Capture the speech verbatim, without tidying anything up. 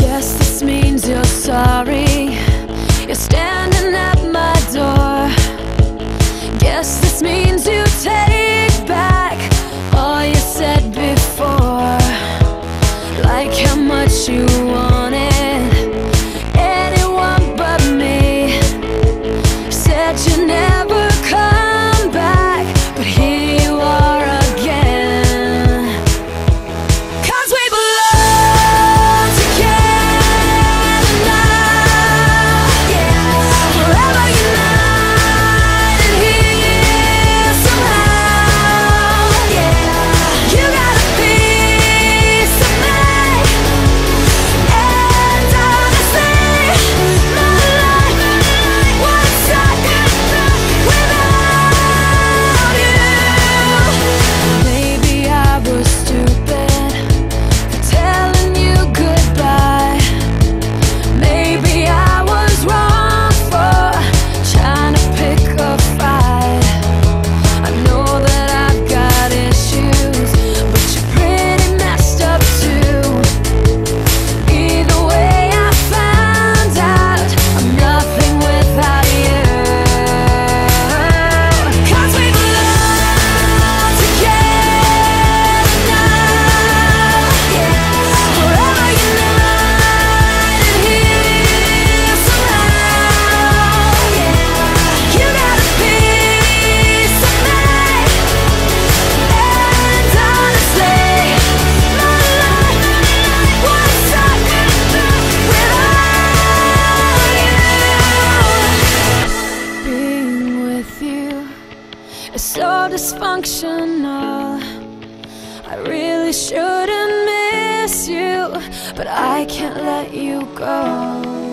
Guess this means you're sorry, you're standing at my door. Guess this means you take back all you said before. Like how much you wanted anyone but me. Said you never come back, but here you are again. 'Cause we belong together now, yeah. Forever united here somehow, yeah. You got a piece of me, and honestly, my life would suck without you. Maybe I was stupid for telling you goodbye. Maybe I was wrong for trying to pick a fight. I know that I've got issues, but you're pretty messed up too. Either way, I found out I'm nothing without you. 'Cause we belong together now, yeah. Forever united here somehow, yeah. You got a piece of me, and honestly, my life would suck without you. Being with you is so dysfunctional. I really shouldn't miss you, but I can't let you go.